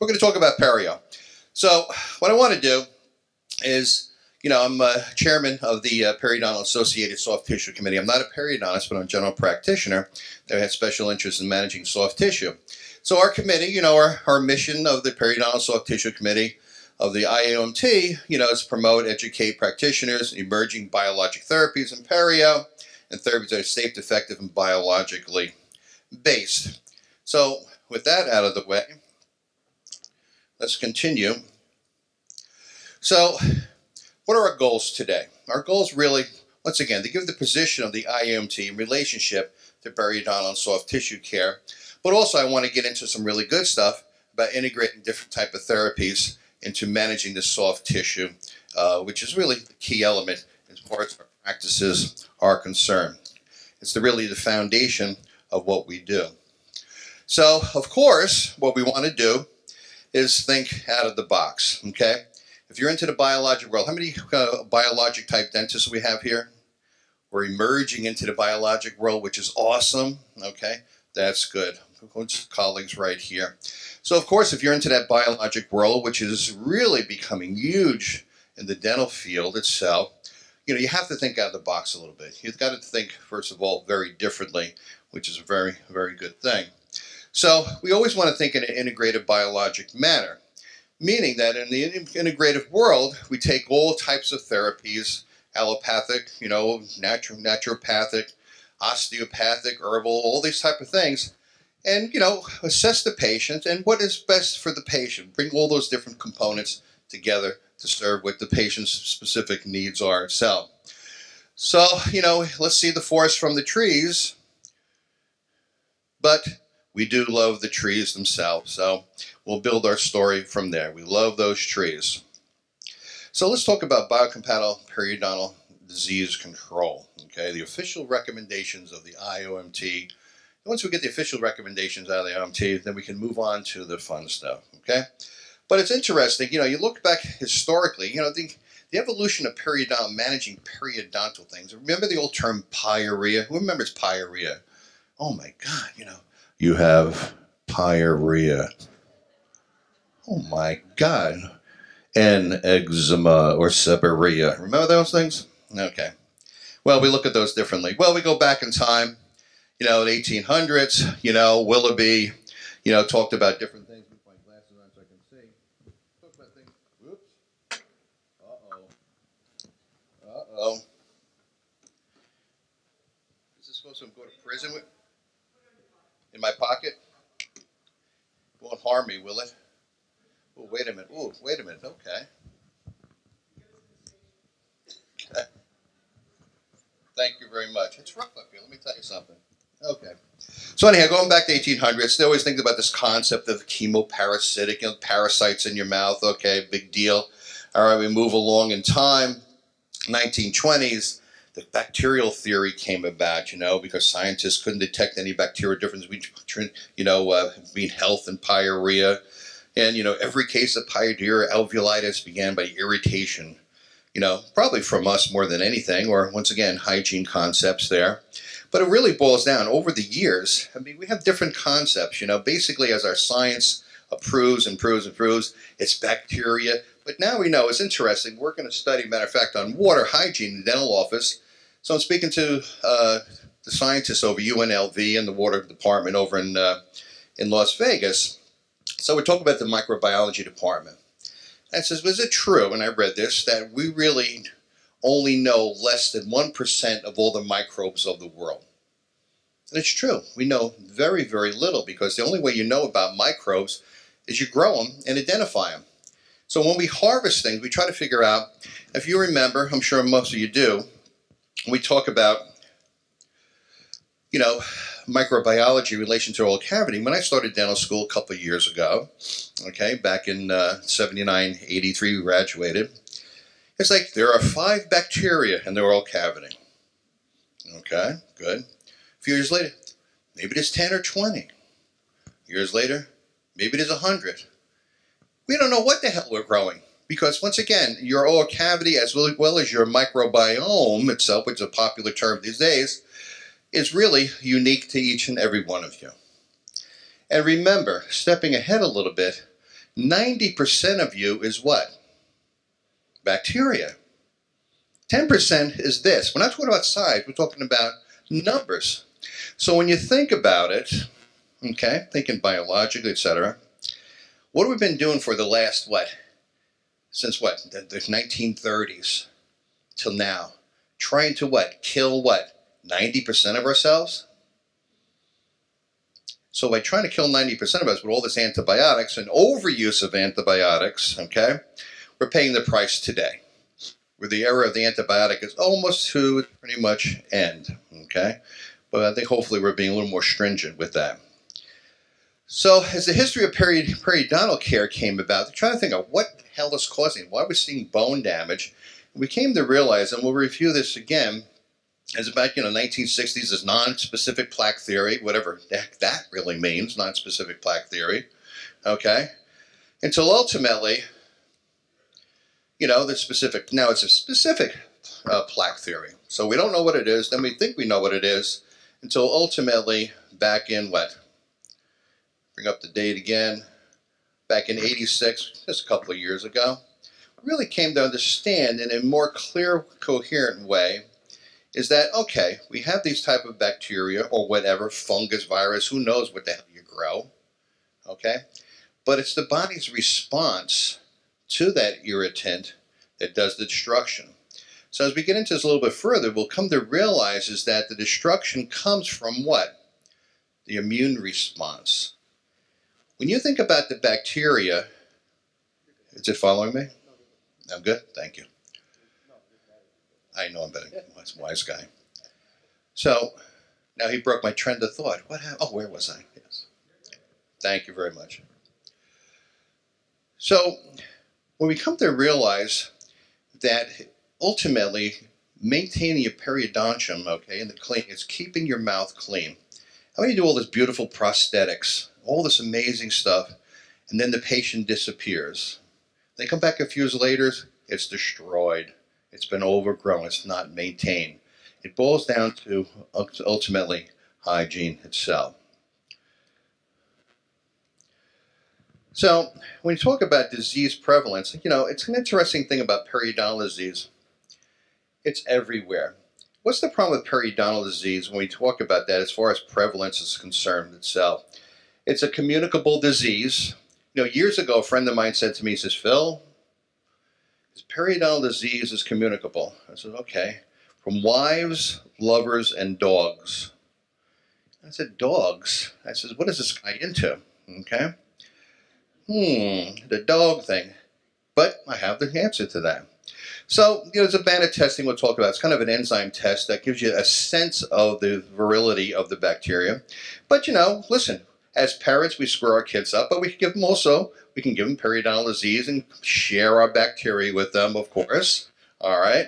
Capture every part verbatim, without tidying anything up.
we're going to talk about perio. So what I want to do is, you know, I'm uh, chairman of the uh, Periodontal Associated Soft Tissue Committee. I'm not a periodontist, but I'm a general practitioner that had special interest in managing soft tissue. So our committee, you know, our, our mission of the Periodontal Soft Tissue Committee of the I O M T, you know, is promote, educate practitioners, emerging biologic therapies in perio, and therapies that are safe, effective, and biologically based. So with that out of the way, let's continue. So what are our goals today? Our goals really, once again, to give the position of the I O M T in relationship to periodontal and soft tissue care, but also I want to get into some really good stuff about integrating different type of therapies into managing the soft tissue, uh, which is really the key element as far as our practices are concerned. It's the, really the foundation of what we do. So, of course, what we want to do is think out of the box, okay? If you're into the biologic world, how many uh, biologic type dentists we have here? We're emerging into the biologic world, which is awesome, okay? That's good. Colleagues right here. So, of course, if you're into that biologic world, which is really becoming huge in the dental field itself, you know, you have to think out of the box a little bit. You've got to think, first of all, very differently, which is a very, very good thing. So we always want to think in an integrative biologic manner, meaning that in the integrative world, we take all types of therapies, allopathic, you know, natural, naturopathic, osteopathic, herbal, all these type of things, and, you know, assess the patient and what is best for the patient. Bring all those different components together to serve what the patient's specific needs are itself. So, you know, let's see the forest from the trees, but we do love the trees themselves, so we'll build our story from there. We love those trees. So let's talk about biocompatible periodontal disease control, okay? The official recommendations of the I O M T. Once we get the official recommendations out of the I O M T, then we can move on to the fun stuff, okay? But it's interesting, you know, you look back historically, you know, the, the evolution of periodontal, managing periodontal things. Remember the old term pyorrhea? Who remembers pyorrhea? Oh my God, you know, you have pyorrhea. Oh my God. And eczema or seborrhea. Remember those things? Okay. Well, we look at those differently. Well, we go back in time, you know, the eighteen hundreds, you know, Willoughby, you know, talked about different things. Oh. Is this supposed to go to prison with? In my pocket? Won't harm me, will it? Oh, wait a minute. Oh, wait a minute. Okay. Okay. Thank you very much. It's rough up here. Let me tell you something. Okay. So anyhow, going back to eighteen hundreds, they always think about this concept of chemoparasitic, you know, parasites in your mouth. Okay, big deal. All right, we move along in time. nineteen twenties, the bacterial theory came about, you know, because scientists couldn't detect any bacterial difference between, you know, uh, between health and pyorrhea. And, you know, every case of pyorrhea alveolitis began by irritation, you know, probably from us more than anything, or once again, hygiene concepts there. But it really boils down over the years. I mean, we have different concepts, you know, basically as our science approves, improves, improves, it's bacteria. But now we know, it's interesting, we're going to study, matter of fact, on water hygiene in the dental office. So I'm speaking to uh, the scientists over U N L V and the water department over in, uh, in Las Vegas. So we're talking about the microbiology department. And it says, was it true, and I read this, that we really only know less than one percent of all the microbes of the world? And it's true. We know very, very little, because the only way you know about microbes is you grow them and identify them. So when we harvest things, we try to figure out, if you remember, I'm sure most of you do, we talk about, you know, microbiology in relation to oral cavity. When I started dental school a couple of years ago, okay, back in uh, seventy-nine, eighty-three, we graduated. It's like there are five bacteria in the oral cavity. Okay, good. A few years later, maybe there's ten or twenty. Years later, maybe there's one hundred. We don't know what the hell we're growing, because once again, your oral cavity as well as your microbiome itself, which is a popular term these days, is really unique to each and every one of you. And remember, stepping ahead a little bit, ninety percent of you is what? Bacteria. ten percent is this. We're not talking about size, we're talking about numbers. So when you think about it, okay, thinking biologically, et cetera, what have we been doing for the last, what, since what, the, the nineteen thirties till now? Trying to what? Kill what? ninety percent of ourselves? So by trying to kill ninety percent of us with all this antibiotics and overuse of antibiotics, okay, we're paying the price today. Where the era of the antibiotic is almost to pretty much end, okay? But I think hopefully we're being a little more stringent with that. So as the history of peri periodontal care came about, they're trying to think of what the hell is causing, why we're seeing bone damage. We came to realize, and we'll review this again, is about, you know, nineteen sixties is non-specific plaque theory, whatever the heck that really means, non-specific plaque theory, okay? Until ultimately, you know, the specific, now it's a specific uh, plaque theory. So we don't know what it is, then we think we know what it is, until ultimately back in what? Bring up the date again, back in eighty-six, just a couple of years ago, we really came to understand in a more clear, coherent way is that, okay, we have these type of bacteria or whatever, fungus, virus, who knows what the hell you grow, okay? But it's the body's response to that irritant that does the destruction. So as we get into this a little bit further, we'll come to realize is that the destruction comes from what? The immune response. When you think about the bacteria, is it following me? I'm good, thank you. I know I'm better than a wise guy. So, now he broke my trend of thought. What happened? Oh, where was I? Yes. Thank you very much. So, when we come to realize that ultimately maintaining your periodontium, okay, and the clean is keeping your mouth clean. How do you do all this beautiful prosthetics, all this amazing stuff, and then the patient disappears? They come back a few years later, it's destroyed. It's been overgrown, it's not maintained. It boils down to, ultimately, hygiene itself. So, when you talk about disease prevalence, you know, it's an interesting thing about periodontal disease. It's everywhere. What's the problem with periodontal disease when we talk about that as far as prevalence is concerned itself? It's a communicable disease. You know, years ago, a friend of mine said to me, he says, Phil, periodontal disease is communicable. I said, okay, from wives, lovers, and dogs. I said, dogs? I said, what is this guy into? Okay. Hmm, the dog thing. But I have the answer to that. So, you know, there's a band of testing we'll talk about. It's kind of an enzyme test that gives you a sense of the virility of the bacteria. But, you know, listen, as parents, we screw our kids up, but we can give them also, we can give them periodontal disease and share our bacteria with them, of course, all right?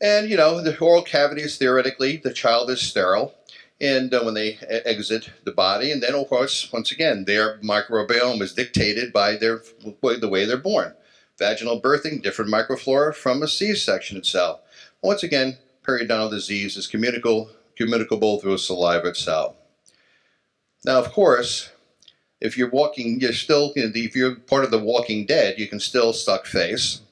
And, you know, the oral cavity is theoretically, the child is sterile, and uh, when they exit the body, and then, of course, once again, their microbiome is dictated by their, the way they're born. Vaginal birthing, different microflora from a C-section itself. Once again, periodontal disease is communicable, communicable through saliva itself. Now, of course, if you're walking, you're still, you know, if you're part of the walking dead, you can still suck face.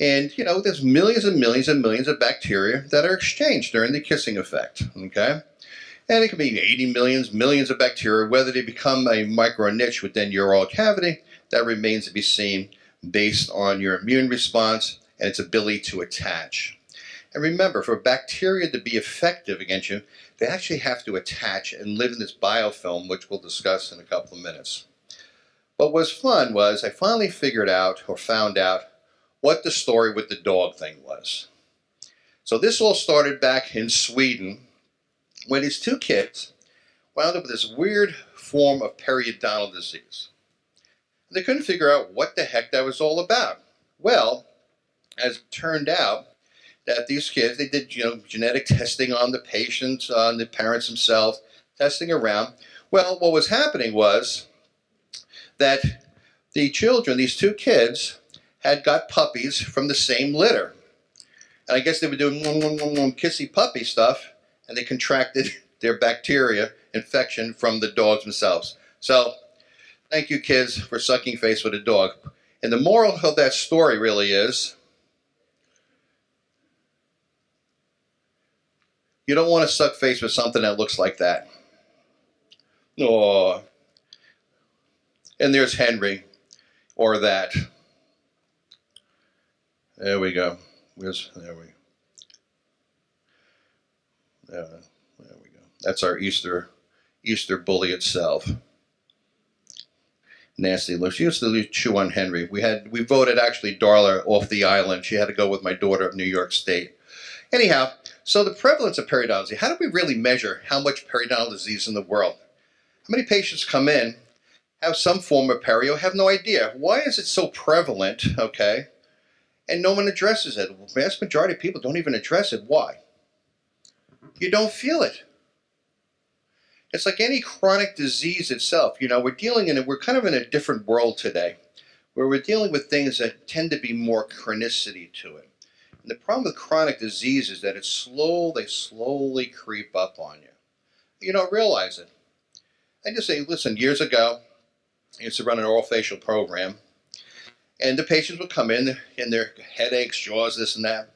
And, you know, there's millions and millions and millions of bacteria that are exchanged during the kissing effect, okay? And it can be eighty millions, millions of bacteria, whether they become a micro-niche within your oral cavity, that remains to be seen based on your immune response and its ability to attach. And remember, for bacteria to be effective against you, they actually have to attach and live in this biofilm, which we'll discuss in a couple of minutes. What was fun was I finally figured out or found out what the story with the dog thing was. So this all started back in Sweden when these two kids wound up with this weird form of periodontal disease. They couldn't figure out what the heck that was all about. Well, as it turned out, that these kids, they did, you know, genetic testing on the patients, on the parents themselves, testing around. Well, what was happening was that the children, these two kids, had got puppies from the same litter. And I guess they were doing wom, wom, wom, wom, kissy puppy stuff, and they contracted their bacteria infection from the dogs themselves. So Thank you, kids, for sucking face with a dog. And the moral of that story really is, you don't want to suck face with something that looks like that. Oh. And there's Henry, or that. There we go. Where's, there we go. Uh, there we go. That's our Easter, Easter bully itself. Nasty look. She used to chew on Henry. We had we voted actually Darla off the island. She had to go with my daughter of New York State. Anyhow, so the prevalence of periodontal disease. How do we really measure how much periodontal disease in the world? How many patients come in, have some form of perio, have no idea. Why is it so prevalent? Okay, and no one addresses it. The vast majority of people don't even address it. Why? You don't feel it. It's like any chronic disease itself. You know, we're dealing in it, we're kind of in a different world today where we're dealing with things that tend to be more chronicity to it. And the problem with chronic disease is that it's slow, they slowly creep up on you. You don't realize it. I just say, listen, years ago, I used to run an oral facial program, and the patients would come in, and their headaches, jaws, this and that.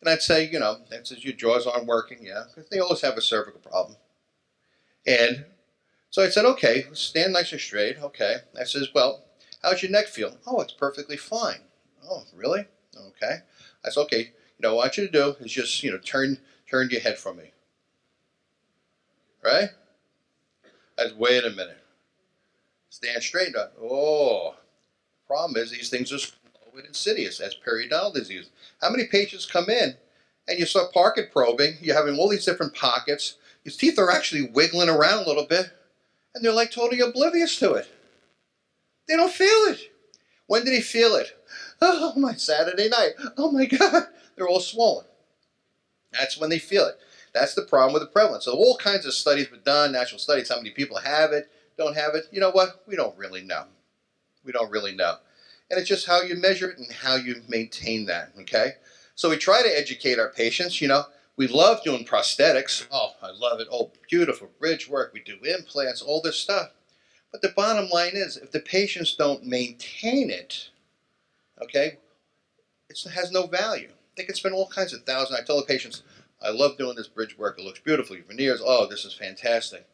And I'd say, you know, that's just your jaws aren't working, yeah, because they always have a cervical problem. And so I said, okay, stand nice and straight. Okay. I says, well, how's your neck feel? Oh, it's perfectly fine. Oh, really? Okay. I said, okay, you know, what I want you to do is just, you know, turn turn your head from me. Right? I said, wait a minute. Stand straight up. Oh. Problem is these things are slow and insidious. That's periodontal disease. How many patients come in and you start pocket probing, you're having all these different pockets. His teeth are actually wiggling around a little bit, and they're like totally oblivious to it. They don't feel it. When did he feel it? Oh, my Saturday night. Oh, my God. They're all swollen. That's when they feel it. That's the problem with the prevalence. So all kinds of studies were done, national studies, how many people have it, don't have it. You know what? We don't really know. We don't really know. And it's just how you measure it and how you maintain that, okay? So we try to educate our patients, you know. We love doing prosthetics. Oh, I love it. Oh, beautiful bridge work. We do implants, all this stuff. But the bottom line is, if the patients don't maintain it, okay, it has no value. They can spend all kinds of thousands. I tell the patients, I love doing this bridge work. It looks beautiful. Your veneers, oh, this is fantastic.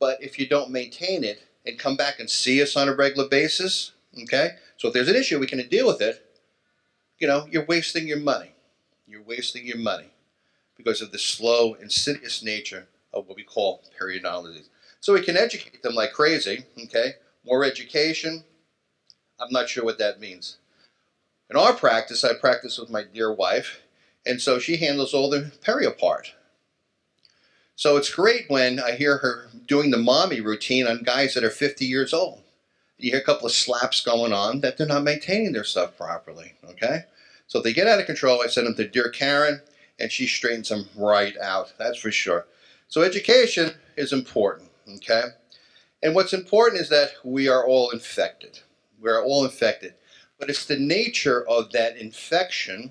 But if you don't maintain it and come back and see us on a regular basis, okay, so if there's an issue, we can deal with it. You know, you're wasting your money. You're wasting your money. Because of the slow, insidious nature of what we call periodontal disease. So we can educate them like crazy, okay? More education, I'm not sure what that means. In our practice, I practice with my dear wife, and so she handles all the perio part. So it's great when I hear her doing the mommy routine on guys that are fifty years old. You hear a couple of slaps going on that they're not maintaining their stuff properly, okay? So if they get out of control, I send them to Dear Karen, and she straightens them right out, that's for sure. So education is important, okay? And what's important is that we are all infected. We are all infected. But it's the nature of that infection,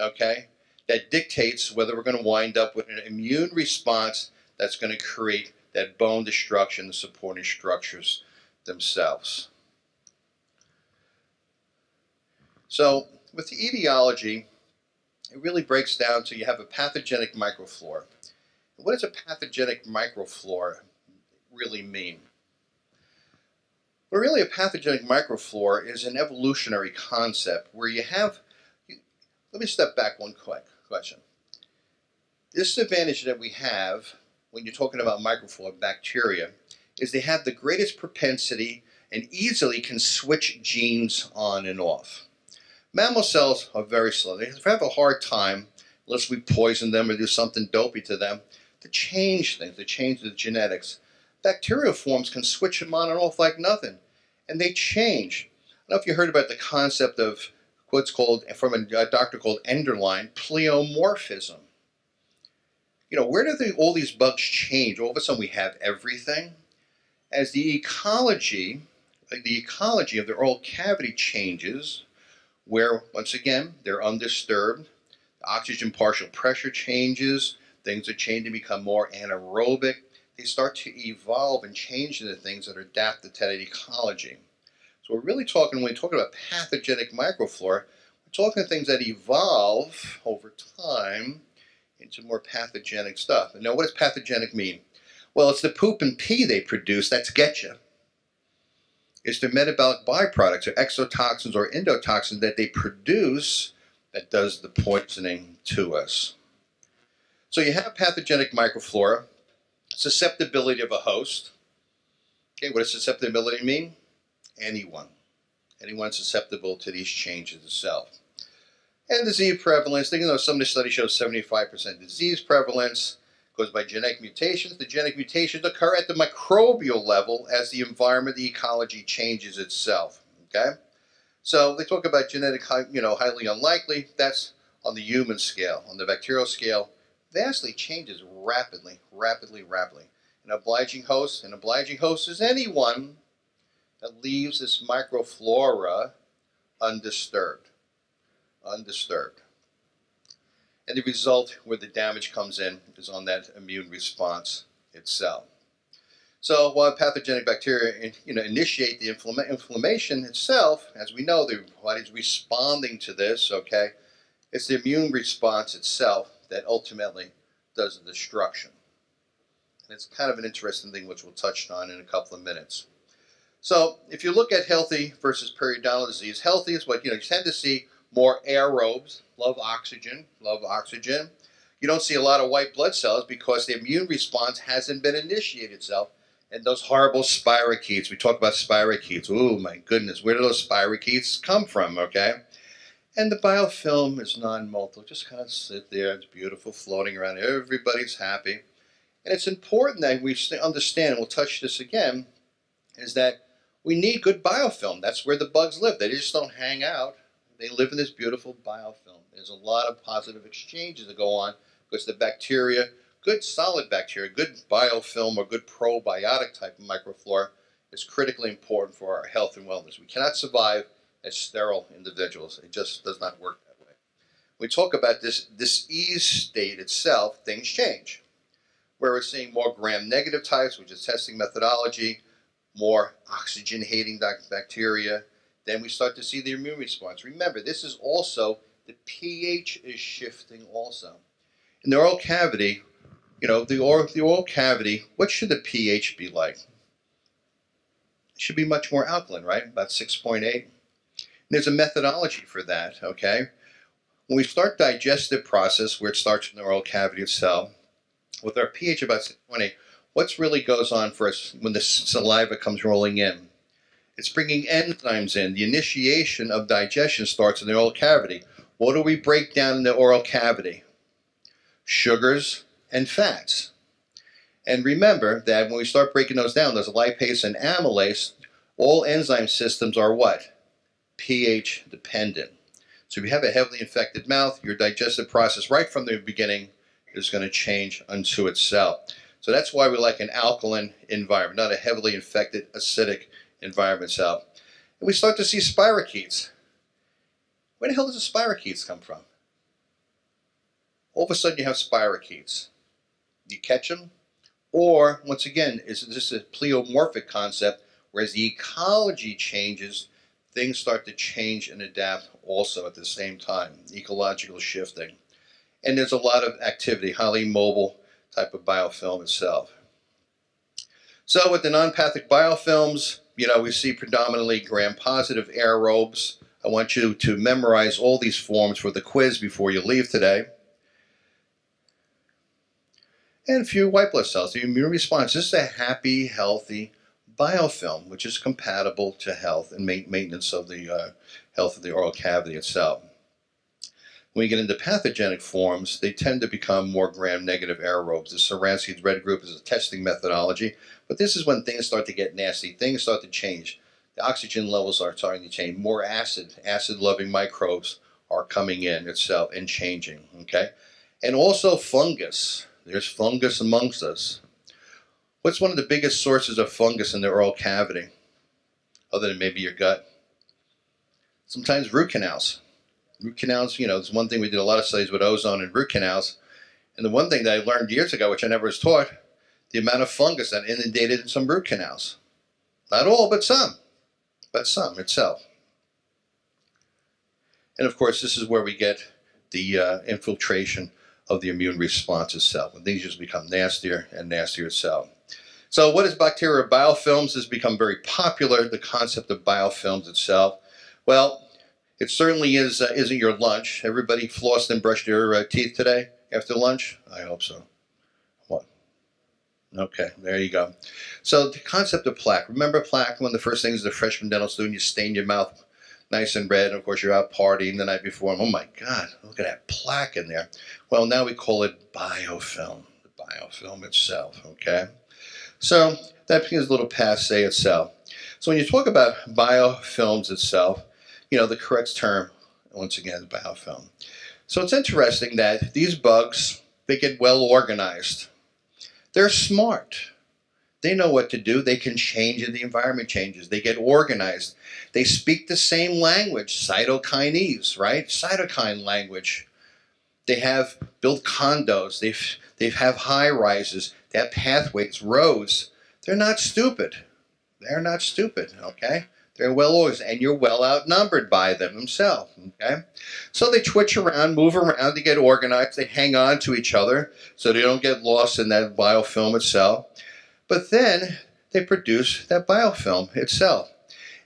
okay, that dictates whether we're going to wind up with an immune response that's going to create that bone destruction, the supporting structures themselves. So with the etiology, it really breaks down to you have a pathogenic microflora. What does a pathogenic microflora really mean? Well, really a pathogenic microflora is an evolutionary concept where you have, you, let me step back one quick question. This advantage that we have when you're talking about microflora bacteria is they have the greatest propensity and easily can switch genes on and off. Mammal cells are very slow. They have a hard time, unless we poison them or do something dopey to them, to change things, to change the genetics. Bacterial forms can switch them on and off like nothing, and they change. I don't know if you heard about the concept of what's called, from a doctor called Enderlein, pleomorphism. You know, where do they, all these bugs change? All of a sudden we have everything. As the ecology, like the ecology of the oral cavity changes, where, once again, they're undisturbed, the oxygen partial pressure changes, things are changed to become more anaerobic, they start to evolve and change into things that are adapted to that ecology. So we're really talking, when we talk about pathogenic microflora, we're talking things that evolve over time into more pathogenic stuff. And now, what does pathogenic mean? Well, it's the poop and pee they produce that's getcha. It's the metabolic byproducts or exotoxins or endotoxins that they produce that does the poisoning to us. So you have pathogenic microflora, susceptibility of a host. Okay, what does susceptibility mean? Anyone. Anyone's susceptible to these changes itself. And disease prevalence, even though some of the studies show seventy-five percent disease prevalence, goes by genetic mutations. The genetic mutations occur at the microbial level as the environment, the ecology changes itself. Okay? So they talk about genetic, you know, highly unlikely. That's on the human scale. On the bacterial scale, vastly changes rapidly, rapidly, rapidly. An obliging host, an obliging host is anyone that leaves this microflora undisturbed. Undisturbed. And the result, where the damage comes in, is on that immune response itself. So while pathogenic bacteria, you know, initiate the inflama inflammation itself, as we know, the body's responding to this, okay? It's the immune response itself that ultimately does the destruction. And it's kind of an interesting thing which we'll touch on in a couple of minutes. So if you look at healthy versus periodontal disease, healthy is what, you know, you tend to see more aerobes, love oxygen, love oxygen. You don't see a lot of white blood cells because the immune response hasn't been initiated itself. And those horrible spirochetes, we talk about spirochetes. Oh my goodness, where do those spirochetes come from, okay? And the biofilm is non-motile, just kind of sit there, it's beautiful, floating around, everybody's happy. And it's important that we understand, and we'll touch this again, is that we need good biofilm. That's where the bugs live. They just don't hang out. They live in this beautiful biofilm. There's a lot of positive exchanges that go on because the bacteria, good solid bacteria, good biofilm or good probiotic type of microflora is critically important for our health and wellness. We cannot survive as sterile individuals. It just does not work that way. When we talk about this disease state itself, things change. Where we're seeing more gram-negative types, which is testing methodology, more oxygen-hating bacteria, then we start to see the immune response. Remember, this is also, the pH is shifting also. In the oral cavity, you know, the oral, the oral cavity, what should the pH be like? It should be much more alkaline, right? About six point eight. There's a methodology for that, okay? When we start digestive process, where it starts in the oral cavity itself, with our pH about six point eight, what really goes on for us when the saliva comes rolling in? It's bringing enzymes in. The initiation of digestion starts in the oral cavity. What do we break down in the oral cavity? Sugars and fats. And remember that when we start breaking those down, those lipase and amylase, all enzyme systems are what? pH dependent. So if you have a heavily infected mouth, your digestive process right from the beginning is going to change unto itself. So that's why we like an alkaline environment, not a heavily infected acidic environment itself. And we start to see spirochetes. Where the hell does the spirochetes come from? All of a sudden you have spirochetes. You catch them? Or, once again, is this a pleomorphic concept, whereas the ecology changes, things start to change and adapt also at the same time, ecological shifting. And there's a lot of activity, highly mobile type of biofilm itself. So with the non-pathic biofilms, you know, we see predominantly gram-positive aerobes. I want you to memorize all these forms for the quiz before you leave today. And few white blood cells, the immune response. This is a happy, healthy biofilm, which is compatible to health and maintenance of the uh, health of the oral cavity itself. When you get into pathogenic forms, they tend to become more gram-negative aerobes. The Saransky's red group is a testing methodology, but this is when things start to get nasty. Things start to change. The oxygen levels are starting to change. More acid, acid-loving microbes are coming in itself and changing, okay? And also fungus. There's fungus amongst us. What's one of the biggest sources of fungus in the oral cavity, other than maybe your gut? Sometimes root canals. Root canals, you know, it's one thing we did a lot of studies with ozone and root canals. And the one thing that I learned years ago, which I never was taught, the amount of fungus that inundated some root canals. Not all, but some. But some itself. And of course, this is where we get the uh, infiltration of the immune response itself. And these just become nastier and nastier itself. So what is bacteria biofilms? Has become very popular, the concept of biofilms itself. Well, it certainly is, uh, isn't your lunch. Everybody flossed and brushed their uh, teeth today after lunch? I hope so. What? Okay, there you go. So the concept of plaque. Remember plaque, one of the first things the freshman dental student, you stain your mouth nice and red, and of course you're out partying the night before, and oh my God, look at that plaque in there. Well, now we call it biofilm, the biofilm itself, okay? So that becomes a little passe itself. So when you talk about biofilms itself, you know, the correct term, once again, is biofilm. So it's interesting that these bugs, they get well organized. They're smart. They know what to do. They can change and the environment changes. They get organized. They speak the same language, cytokinese, right? Cytokine language. They have built condos. They've, they have high rises. They have pathways, roads. They're not stupid. They're not stupid, okay? They're well organized, and you're well outnumbered by them themselves, okay? So they twitch around, move around, they get organized. They hang on to each other so they don't get lost in that biofilm itself. But then they produce that biofilm itself.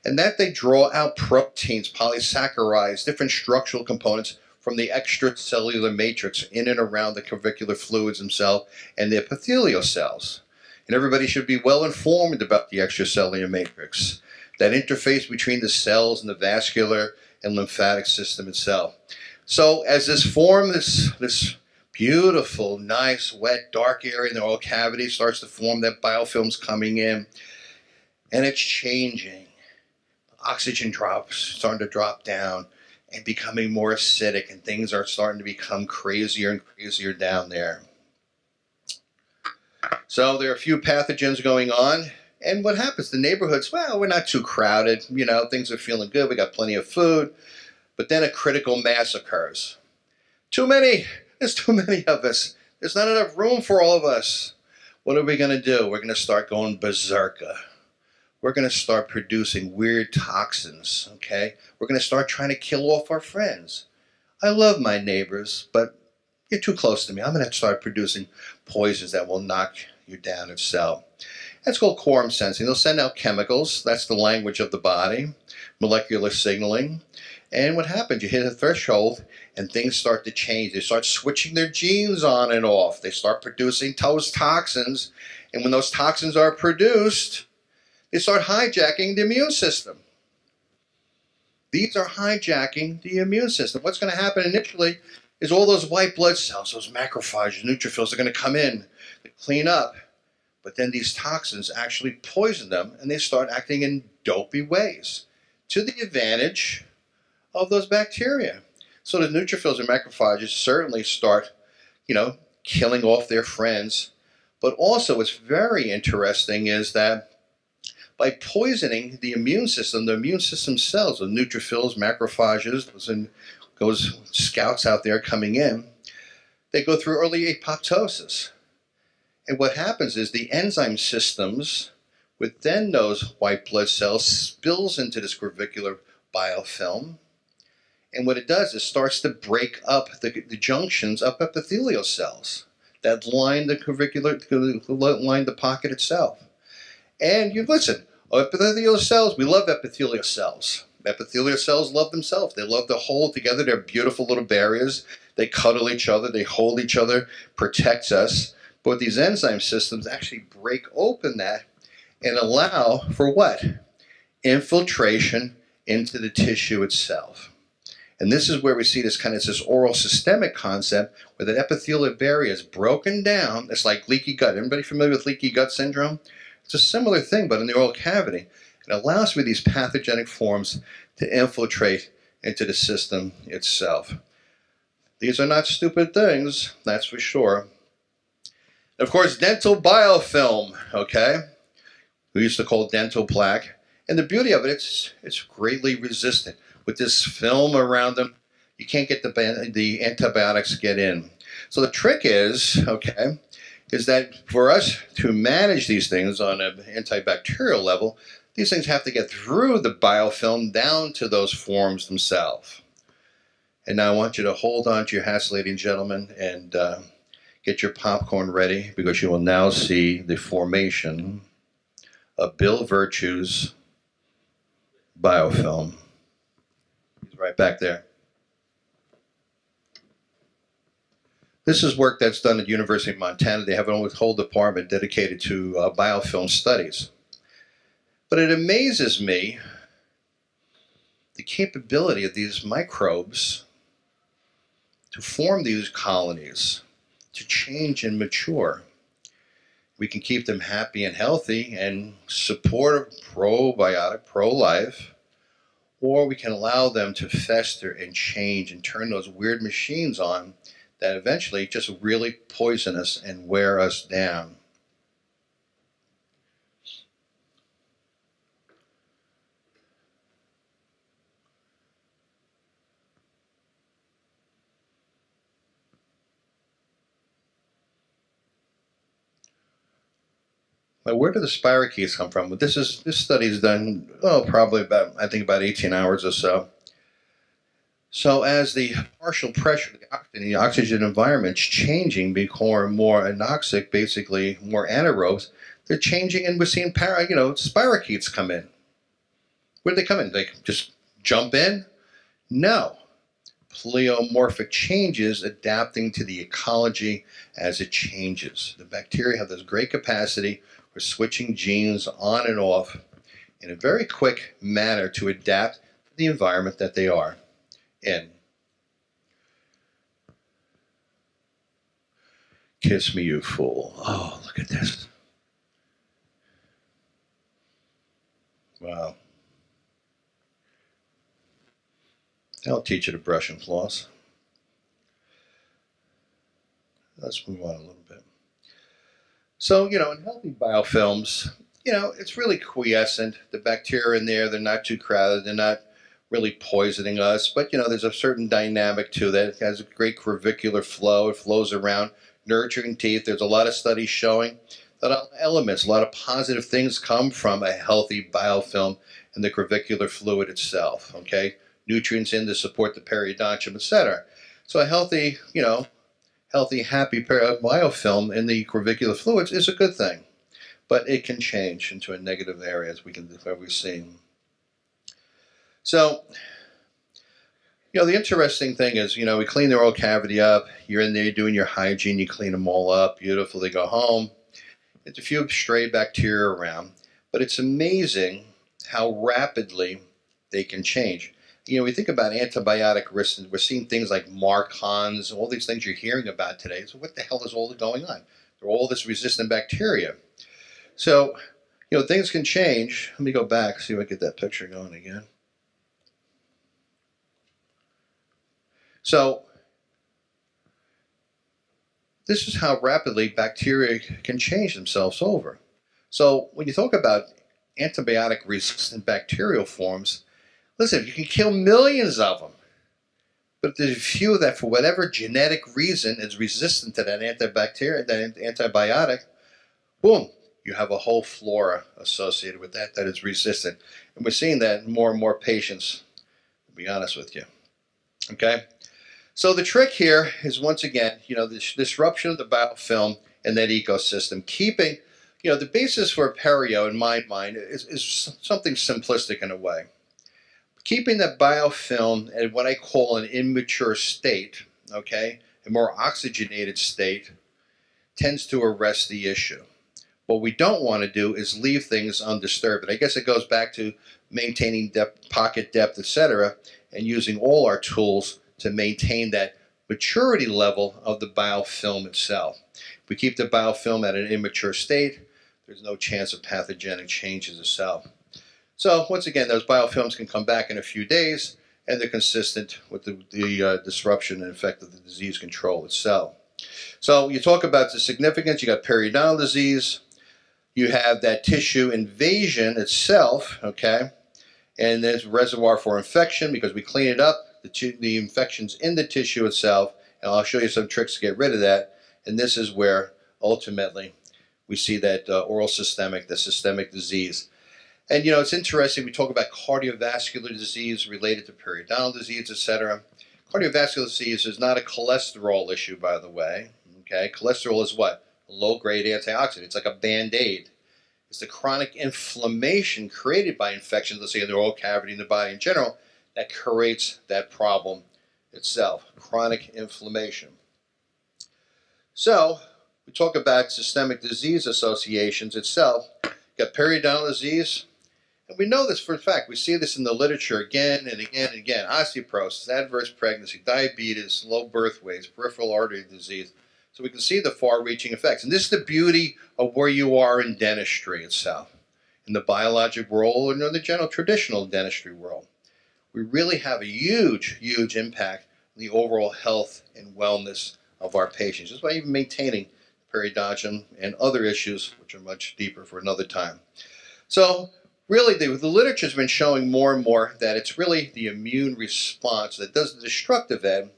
And that they draw out proteins, polysaccharides, different structural components from the extracellular matrix in and around the curvicular fluids themselves and the epithelial cells. And everybody should be well informed about the extracellular matrix, that interface between the cells and the vascular and lymphatic system itself. So as this form, this, this beautiful, nice, wet, dark area in the oral cavity starts to form, that biofilm's coming in, and it's changing. Oxygen drops, starting to drop down and becoming more acidic, and things are starting to become crazier and crazier down there. So there are a few pathogens going on, and what happens? The neighborhoods, well, we're not too crowded, you know, things are feeling good, we got plenty of food, but then a critical mass occurs. Too many, there's too many of us, there's not enough room for all of us. What are we going to do? We're going to start going berserker. We're going to start producing weird toxins, okay? We're going to start trying to kill off our friends. I love my neighbors, but you're too close to me. I'm going to start producing poisons that will knock you down itself. That's called quorum sensing. They'll send out chemicals. That's the language of the body, molecular signaling. And what happens? You hit a threshold, and things start to change. They start switching their genes on and off. They start producing those toxins, and when those toxins are produced, they start hijacking the immune system. These are hijacking the immune system. What's going to happen initially is all those white blood cells, those macrophages, neutrophils are going to come in to clean up. But then these toxins actually poison them, and they start acting in dopey ways to the advantage of those bacteria. So the neutrophils and macrophages certainly start, you know, killing off their friends. But also what's very interesting is that by poisoning the immune system, the immune system cells, the neutrophils, macrophages, those, in, those scouts out there coming in, they go through early apoptosis. And what happens is the enzyme systems within those white blood cells spills into this curvicular biofilm. And what it does is starts to break up the, the junctions of epithelial cells that line the curvicular, line the pocket itself. And you listen, epithelial cells, we love epithelial cells. Epithelial cells love themselves. They love to hold together. They're beautiful little barriers. They cuddle each other. They hold each other, protects us. But these enzyme systems actually break open that and allow for what? Infiltration into the tissue itself. And this is where we see this kind of this oral systemic concept where the epithelial barrier is broken down. It's like leaky gut. Everybody familiar with leaky gut syndrome? It's a similar thing, but in the oral cavity. It allows for these pathogenic forms to infiltrate into the system itself. These are not stupid things, that's for sure. Of course, dental biofilm, okay? We used to call it dental plaque. And the beauty of it, it's, it's greatly resistant. With this film around them, you can't get the, the antibiotics get in. So the trick is, okay, is that for us to manage these things on an antibacterial level, these things have to get through the biofilm down to those forms themselves. And now I want you to hold on to your hats, ladies and gentlemen, and uh, get your popcorn ready, because you will now see the formation of Bill Virtue's biofilm. He's right back there. This is work that's done at the University of Montana. They have a whole department dedicated to uh, biofilm studies. But it amazes me the capability of these microbes to form these colonies, to change and mature. We can keep them happy and healthy and support a probiotic, pro-life, or we can allow them to fester and change and turn those weird machines on that eventually just really poison us and wear us down. Now, where do the spirochetes come from? Well, this is this study is done oh probably about I think about eighteen hours or so. So as the partial pressure, the oxygen environment's changing, becoming more anoxic, basically more anaerobes, they're changing, and we're seeing para, you know, spirochetes come in. Where do they come in? They just jump in? No. Pleomorphic changes, adapting to the ecology as it changes. The bacteria have this great capacity for switching genes on and off in a very quick manner to adapt to the environment that they are in. Kiss me, you fool. Oh, look at this. Wow. I'll teach you to brush and floss. Let's move on a little bit. So, you know, in healthy biofilms, you know, it's really quiescent. The bacteria in there, they're not too crowded. They're not really poisoning us. But, you know, there's a certain dynamic to that. It has a great curvicular flow. It flows around, nurturing teeth. There's a lot of studies showing that elements, a lot of positive things come from a healthy biofilm and the curvicular fluid itself, okay? Nutrients in to support the periodontium, et cetera. So a healthy, you know, healthy, happy biofilm in the curvicular fluids is a good thing, but it can change into a negative area, as we can, as we've seen. So, you know, the interesting thing is, you know, we clean the oral cavity up. You're in there doing your hygiene. You clean them all up. Beautiful. They go home. There's a few stray bacteria around, but it's amazing how rapidly they can change. You know, we think about antibiotic resistance. We're seeing things like Marcans, all these things you're hearing about today. So what the hell is all going on? There are all this resistant bacteria. So, you know, things can change. Let me go back, see if I can get that picture going again. So this is how rapidly bacteria can change themselves over. So when you talk about antibiotic-resistant bacterial forms, listen, you can kill millions of them, but there's a few that, for whatever genetic reason, is resistant to that antibacterial, that antibiotic. Boom, you have a whole flora associated with that that is resistant, and we're seeing that in more and more patients. To be honest with you, okay. So the trick here is, once again, you know, the disruption of the biofilm and that ecosystem, keeping, you know, the basis for perio in my mind is, is something simplistic in a way. Keeping the biofilm at what I call an immature state, okay, a more oxygenated state, tends to arrest the issue. What we don't want to do is leave things undisturbed. And I guess it goes back to maintaining depth, pocket depth, et cetera, and using all our tools to maintain that maturity level of the biofilm itself. If we keep the biofilm at an immature state, there's no chance of pathogenic changes itself. So, once again, those biofilms can come back in a few days, and they're consistent with the, the uh, disruption and effect of the disease control itself. So, you talk about the significance. You got periodontal disease. You have that tissue invasion itself, okay? And there's a reservoir for infection, because we clean it up, the, the infection's in the tissue itself, and I'll show you some tricks to get rid of that. And this is where ultimately we see that uh, oral systemic, the systemic disease. And, you know, it's interesting, we talk about cardiovascular disease related to periodontal disease, et cetera. Cardiovascular disease is not a cholesterol issue, by the way. Okay, cholesterol is what? Low-grade antioxidant. It's like a Band-Aid. It's the chronic inflammation created by infections, let's say in the oral cavity and the body in general, that creates that problem itself, chronic inflammation. So, we talk about systemic disease associations itself. You've got periodontal disease, and we know this for a fact. We see this in the literature again and again and again. Osteoporosis, adverse pregnancy, diabetes, low birth weights, peripheral artery disease. So we can see the far-reaching effects. And this is the beauty of where you are in dentistry itself, in the biologic world and in the general traditional dentistry world. We really have a huge, huge impact on the overall health and wellness of our patients. That's why even maintaining periodontium and other issues, which are much deeper for another time. So really, the, the literature has been showing more and more that it's really the immune response that does the destructive end.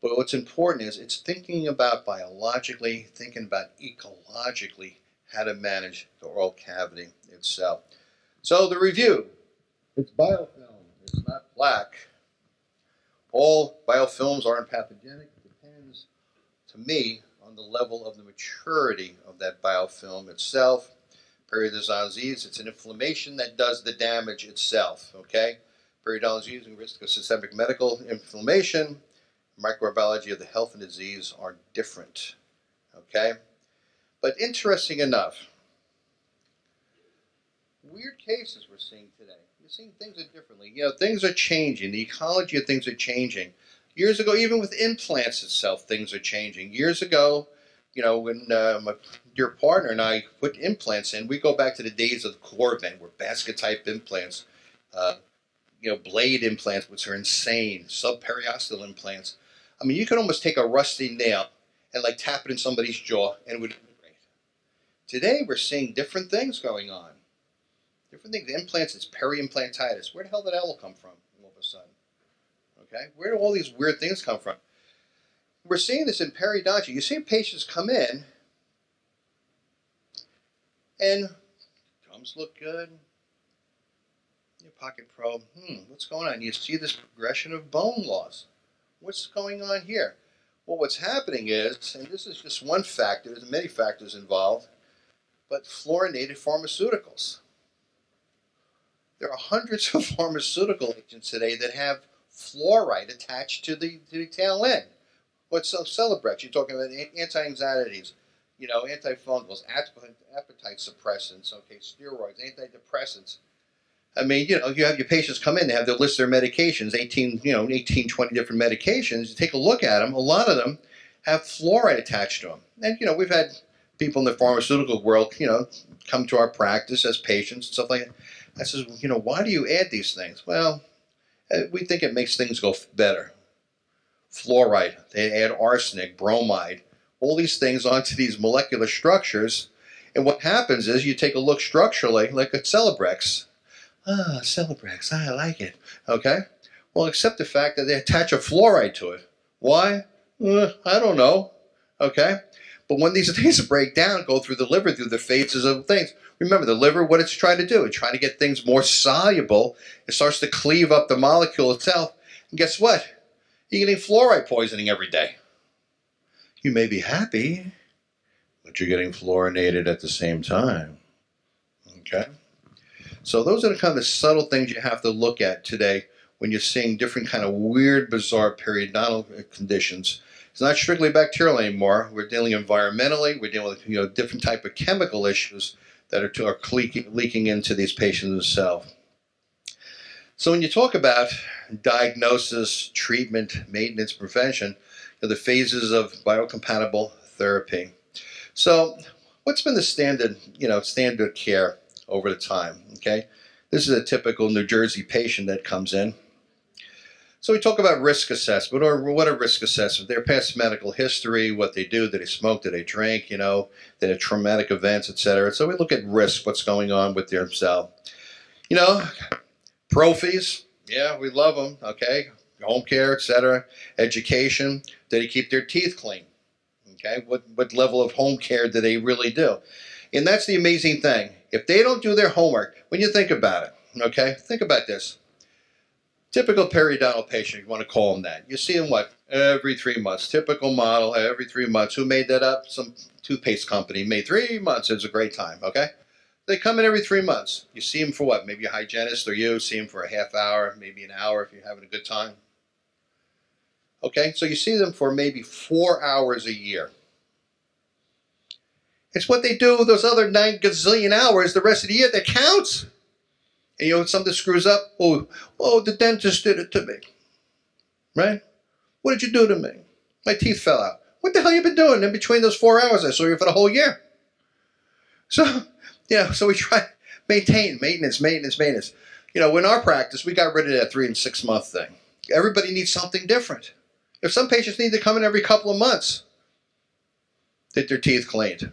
But what's important is it's thinking about biologically, thinking about ecologically, how to manage the oral cavity itself. So the review, it's biofilm, it's not plaque. All biofilms aren't pathogenic. It depends, to me, on the level of the maturity of that biofilm itself. Periodontal disease, it's an inflammation that does the damage itself, okay? Periodontal disease and risk of systemic medical inflammation. Microbiology of the health and disease are different, okay? But interesting enough, weird cases we're seeing today. You're seeing things are differently. You know, things are changing. The ecology of things are changing. Years ago, even with implants itself, things are changing. Years ago, you know, when uh, my dear partner and I put implants in, we go back to the days of the Corvin, where basket-type implants, uh, you know, blade implants, which are insane, subperiosteal implants. I mean, you could almost take a rusty nail and like tap it in somebody's jaw and it would integrate. Today, we're seeing different things going on. Different things. The implants, it's peri-implantitis. Where the hell did that all come from all of a sudden? Okay? Where do all these weird things come from? We're seeing this in periodontia. You see patients come in and gums look good. Your pocket probe. Hmm, what's going on? You see this progression of bone loss. What's going on here? Well, what's happening is, and this is just one factor, there's many factors involved, but fluorinated pharmaceuticals. There are hundreds of pharmaceutical agents today that have fluoride attached to the, to the tail end. What's so Celebrex? You're talking about anti-anxieties, you know, antifungals, appetite suppressants, okay, steroids, antidepressants. I mean, you know, you have your patients come in, they have their list of their medications, eighteen, you know, eighteen, twenty different medications. You take a look at them, a lot of them have fluoride attached to them. And, you know, we've had people in the pharmaceutical world, you know, come to our practice as patients and stuff like that. I says, you know, why do you add these things? Well, we think it makes things go better. Fluoride, they add arsenic, bromide, all these things onto these molecular structures. And what happens is you take a look structurally, like at Celebrex. Ah, Celebrex, I like it. Okay? Well, except the fact that they attach a fluoride to it. Why? Uh, I don't know. Okay? But when these things break down, go through the liver, through the phases of things, remember the liver, what it's trying to do, it's trying to get things more soluble. It starts to cleave up the molecule itself. And guess what? You're getting fluoride poisoning every day. You may be happy, but you're getting fluorinated at the same time. Okay? So those are the kind of subtle things you have to look at today when you're seeing different kind of weird, bizarre periodontal conditions. It's not strictly bacterial anymore. We're dealing environmentally. We're dealing with, you know, different type of chemical issues that are, to, are leaking, leaking into these patients themselves. So when you talk about diagnosis, treatment, maintenance, prevention, you know, the phases of biocompatible therapy. So what's been the standard, you know, standard care over the time, okay? This is a typical New Jersey patient that comes in. So we talk about risk assessment, or what a risk assessment, their past medical history, what they do, did they smoke, did they drink, you know, did they have traumatic events, et cetera. So we look at risk, what's going on with their self. You know, profes, yeah, we love them, okay? Home care, et cetera. Education, did they keep their teeth clean, Okay, what, what level of home care do they really do? And that's the amazing thing. If they don't do their homework, when you think about it, okay, think about this. Typical periodontal patient, you want to call them that. You see them, what, every three months. Typical model, every three months. Who made that up? Some toothpaste company made three months. It's a great time, okay? They come in every three months. You see them for what? Maybe a hygienist or you see them for a half hour, maybe an hour if you're having a good time. Okay, so you see them for maybe four hours a year. It's what they do those other nine gazillion hours the rest of the year that counts. And you know, something screws up, oh, oh, the dentist did it to me, right? What did you do to me? My teeth fell out. What the hell you been doing in between those four hours? I saw you for the whole year. So, you know, so we try maintain, maintenance, maintenance, maintenance. You know, in our practice, we got rid of that three and six month thing. Everybody needs something different. If some patients need to come in every couple of months, get their teeth cleaned.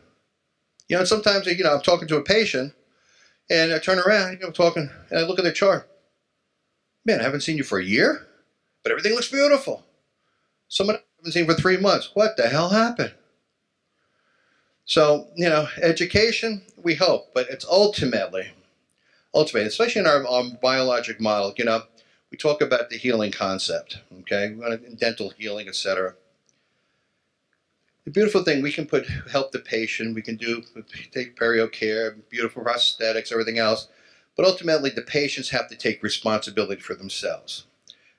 You know, and sometimes, you know, I'm talking to a patient, and I turn around, you know, I'm talking, and I look at their chart. Man, I haven't seen you for a year, but everything looks beautiful. Someone I haven't seen for three months. What the hell happened? So, you know, education, we hope, but it's ultimately, ultimately, especially in our, our biologic model, you know, we talk about the healing concept, okay? We want to, dental healing, et cetera. The beautiful thing, we can put help the patient, we can do, take perio care, beautiful prosthetics, everything else, but ultimately the patients have to take responsibility for themselves.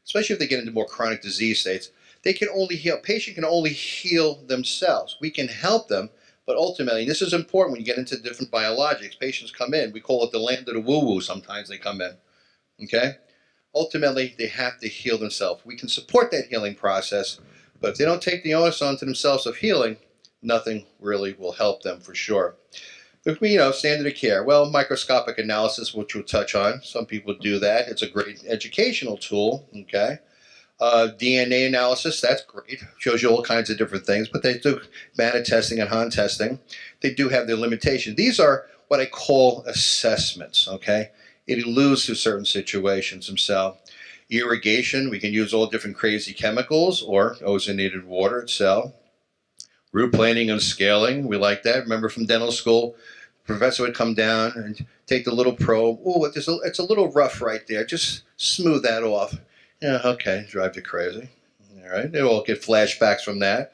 Especially if they get into more chronic disease states, they can only heal, patient can only heal themselves. We can help them, but ultimately, and this is important when you get into different biologics, patients come in, we call it the land of the woo-woo sometimes they come in, okay? Ultimately, they have to heal themselves. We can support that healing process, but if they don't take the onus onto themselves of healing, nothing really will help them for sure. If we, you know, standard of care, well, microscopic analysis, which we'll touch on. Some people do that. It's a great educational tool, okay? Uh, D N A analysis, that's great. Shows you all kinds of different things, but they do mana testing and Han testing. They do have their limitations. These are what I call assessments, okay? It alludes to certain situations themselves. Irrigation, we can use all different crazy chemicals or ozonated water itself. Root planning and scaling, we like that. Remember from dental school, the professor would come down and take the little probe. Oh, it's a, it's a little rough right there. Just smooth that off. Yeah, okay, drive you crazy. All right, they all get flashbacks from that.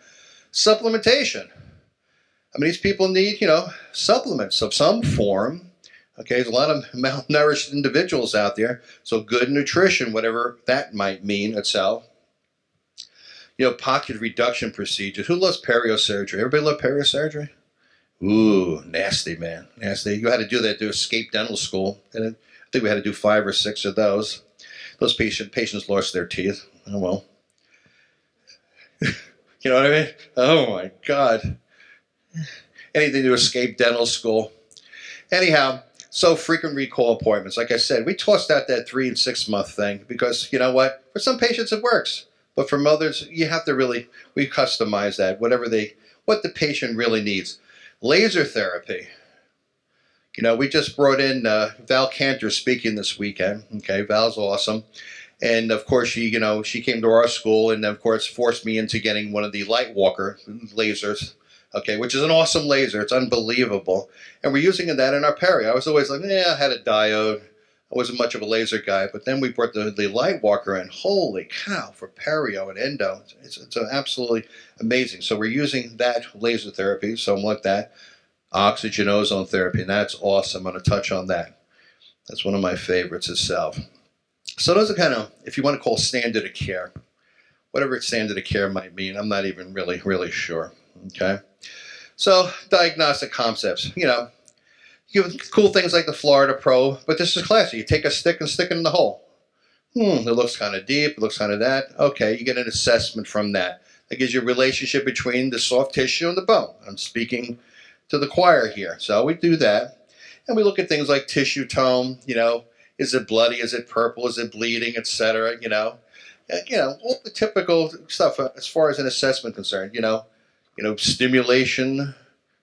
Supplementation. I mean, these people need, you know, supplements of some form. Okay, there's a lot of malnourished individuals out there, so good nutrition, whatever that might mean itself. You know, pocket reduction procedures. Who loves periosurgery? Everybody love periosurgery? Ooh, nasty, man. Nasty. You had to do that to escape dental school. And I think we had to do five or six of those. Those patient, patients lost their teeth. Oh, well. You know what I mean? Oh, my God. Anything to escape dental school. Anyhow. So frequent recall appointments, like I said, we tossed out that three and six month thing because you know what? For some patients it works, but for others you have to really we customize that whatever they what the patient really needs. Laser therapy. You know, we just brought in uh, Val Cantor speaking this weekend. Okay, Val's awesome, and of course she you know she came to our school and of course forced me into getting one of the Lightwalker lasers. Okay, which is an awesome laser. It's unbelievable. And we're using that in our peri. I was always like, yeah, I had a diode. I wasn't much of a laser guy. But then we brought the, the Lightwalker in. Holy cow, for perio and endo. It's, it's absolutely amazing. So we're using that laser therapy, something like that. Oxygen ozone therapy, and that's awesome. I'm going to touch on that. That's one of my favorites itself. So those are kind of, if you want to call standard of care, whatever standard of care might mean, I'm not even really, really sure. Okay, so diagnostic concepts, you know, you have cool things like the Florida Pro, but this is classic. You take a stick and stick it in the hole. Hmm, it looks kind of deep, it looks kind of that. Okay, you get an assessment from that. That gives you a relationship between the soft tissue and the bone. I'm speaking to the choir here. So we do that, and we look at things like tissue tone, you know, is it bloody, is it purple, is it bleeding, et cetera, you know. And, you know, all the typical stuff as far as an assessment concerned, you know. You know, stimulation,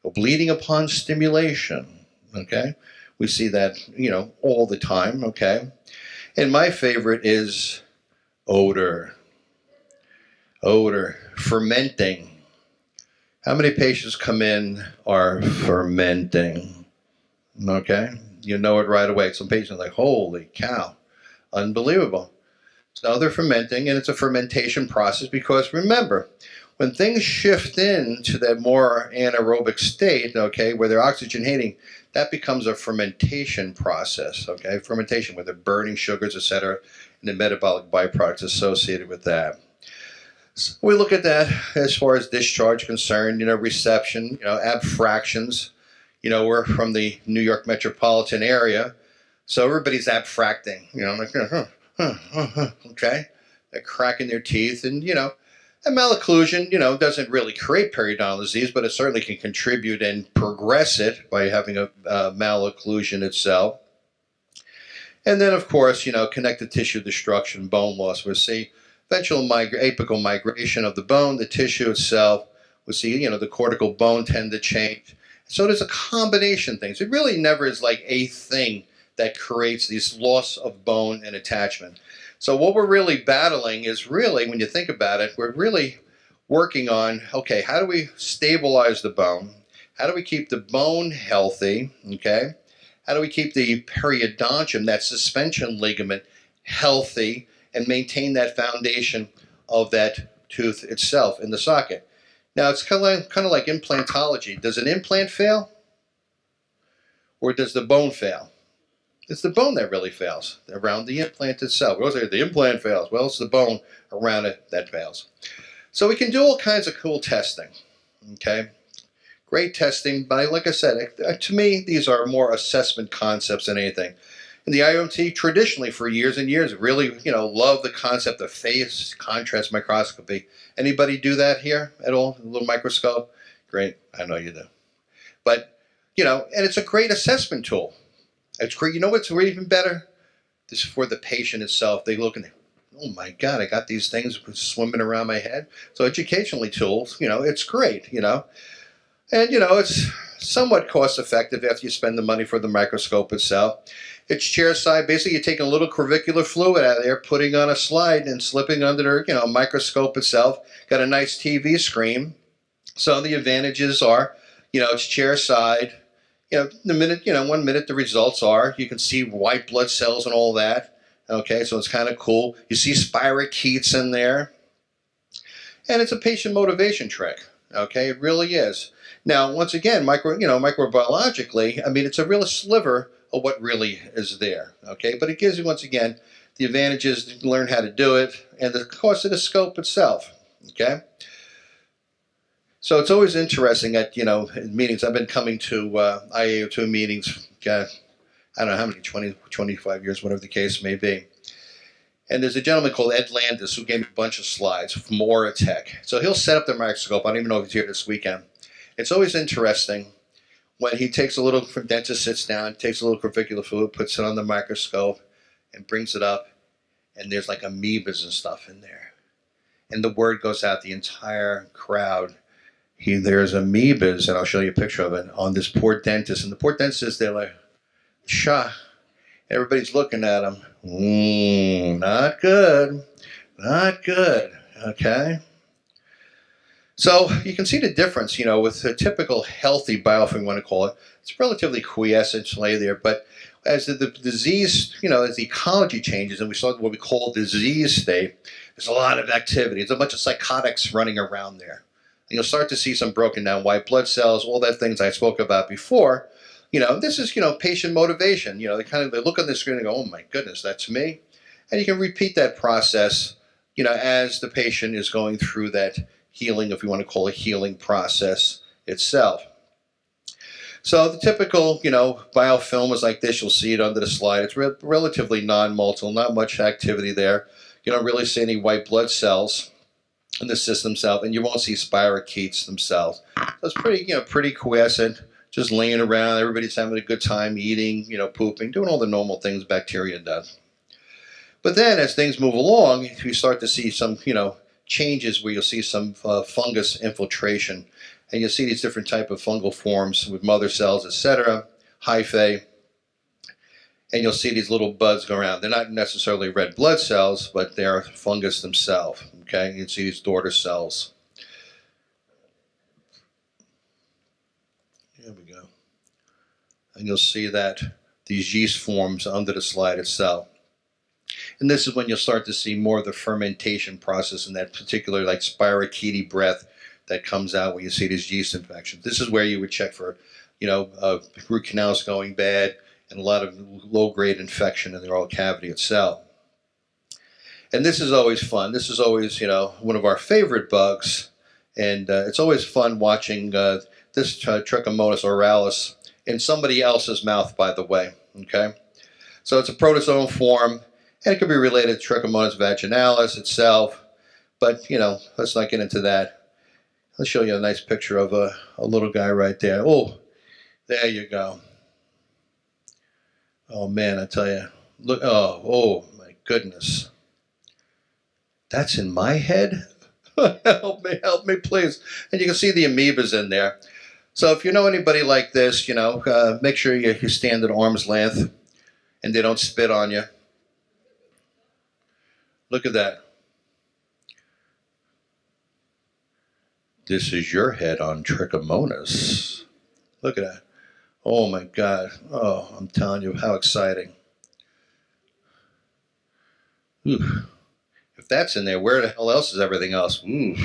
or bleeding upon stimulation, okay? We see that, you know, all the time, okay? And my favorite is odor. Odor, fermenting, How many patients come in are fermenting? Okay, you know it right away. Some patients are like, holy cow, unbelievable. So they're fermenting, and it's a fermentation process because, remember, when things shift into that more anaerobic state, okay, where they're oxygenating, that becomes a fermentation process, okay? Fermentation, where they're burning sugars, et cetera, and the metabolic byproducts associated with that. So we look at that as far as discharge concerned, you know, reception, you know, abfractions. You know, we're from the New York metropolitan area, so everybody's abfracting, you know, like, huh, huh, huh, huh, okay? They're cracking their teeth, and, you know, and malocclusion, you know, doesn't really create periodontal disease, but it certainly can contribute and progress it by having a uh, malocclusion itself. And then, of course, you know, connective tissue destruction, bone loss. We'll see eventual migra apical migration of the bone, the tissue itself. We'll see, you know, the cortical bone tend to change. So there's a combination of things. It really never is like a thing that creates this loss of bone and attachment. So what we're really battling is really, when you think about it, we're really working on, okay, how do we stabilize the bone? How do we keep the bone healthy, okay? How do we keep the periodontium, that suspension ligament, healthy and maintain that foundation of that tooth itself in the socket? Now, it's kind of like, kind of like implantology. Does an implant fail? Or does the bone fail? It's the bone that really fails around the implant itself. We always say the implant fails. Well, it's the bone around it that fails. So we can do all kinds of cool testing, okay? Great testing, but like I said, to me, these are more assessment concepts than anything. And the I O M T traditionally for years and years really, you know, loved the concept of phase contrast microscopy. Anybody do that here at all? A little microscope? Great, I know you do. But, you know, and it's a great assessment tool. It's great. You know what's really even better? This is for the patient itself. They look and they, oh my God, I got these things swimming around my head. So educationally tools, you know, it's great, you know. And, you know, it's somewhat cost effective after you spend the money for the microscope itself. It's chair side. Basically, you're taking a little curvicular fluid out of there, putting on a slide and slipping under, you know, microscope itself. Got a nice T V screen. So the advantages are, you know, it's chair side. You know, the minute, you know, one minute the results are, you can see white blood cells and all that. Okay, so it's kind of cool. You see spirochetes in there. And it's a patient motivation trick. Okay, it really is. Now, once again, micro, you know, microbiologically, I mean, it's a real sliver of what really is there. Okay, but it gives you, once again, the advantages to learn how to do it and the cost of the scope itself. Okay. So it's always interesting at, you know, meetings. I've been coming to uh, I A O two meetings, God, I don't know how many, twenty, twenty-five years, whatever the case may be. And there's a gentleman called Ed Landis who gave me a bunch of slides from AuraTech. So he'll set up the microscope. I don't even know if he's here this weekend. It's always interesting when he takes a little, dentist sits down, takes a little curvicular fluid, puts it on the microscope and brings it up. And there's like amoebas and stuff in there. And the word goes out, the entire crowd. He, there's amoebas, and I'll show you a picture of it, on this poor dentist. And the poor dentist, they're like, "Sha!" Everybody's looking at him. Mm, not good. Not good. Okay? So you can see the difference, you know, with the typical healthy biofilm, you want to call it. It's relatively quiescent lay there, but as the, the disease, you know, as the ecology changes, and we saw what we call disease state, there's a lot of activity. There's a bunch of psychotics running around there. You'll start to see some broken down white blood cells, all that things I spoke about before. You know, this is, you know, patient motivation. You know, they kind of they look on the screen and go, oh my goodness, that's me. And you can repeat that process, you know, as the patient is going through that healing, if you want to call it healing process itself. So the typical, you know, biofilm is like this. You'll see it under the slide. It's re relatively non-motile, not much activity there. You don't really see any white blood cells in the system itself, and you won't see spirochetes themselves. So it's pretty, you know, pretty quiescent, just laying around. Everybody's having a good time eating, you know, pooping, doing all the normal things bacteria does. But then as things move along, you start to see some, you know, changes where you'll see some uh, fungus infiltration, and you'll see these different type of fungal forms with mother cells, et cetera, hyphae, and you'll see these little buds go around. They're not necessarily red blood cells, but they're fungus themselves. Okay, you can see these daughter cells. and you'll see that these yeast forms under the slide itself. And this is when you'll start to see more of the fermentation process and that particular like spirochete breath that comes out when you see these yeast infections. This is where you would check for, you know, uh, root canals going bad and a lot of low-grade infection in the oral cavity itself. And this is always fun. This is always, you know, one of our favorite bugs. And uh, it's always fun watching uh, this uh, trichomonas oralis in somebody else's mouth, by the way, okay? So it's a protozoan form, and it could be related to trichomonas vaginalis itself. But, you know, let's not get into that. I'll show you a nice picture of a, a little guy right there. Oh, there you go. Oh, man, I tell you. Look, oh, oh, my goodness. That's in my head? Help me, help me, please. And you can see the amoebas in there. So if you know anybody like this, you know, uh, make sure you, you stand at arm's length and they don't spit on you. Look at that. This is your head on trichomonas. Look at that. Oh, my God. Oh, I'm telling you, how exciting. Ooh. If that's in there, where the hell else is everything else? Ooh.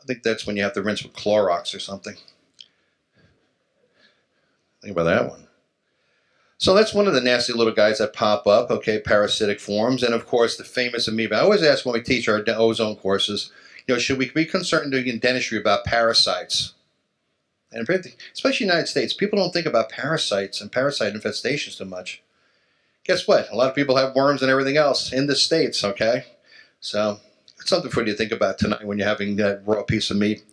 I think that's when you have to rinse with Clorox or something. Think about that one. So that's one of the nasty little guys that pop up, okay, parasitic forms. And, of course, the famous amoeba. I always ask when we teach our ozone courses, you know, should we be concerned in dentistry about parasites? And especially in the United States, people don't think about parasites and parasite infestations too much. Guess what? A lot of people have worms and everything else in the States, okay? So it's something for you to think about tonight when you're having that raw piece of meat.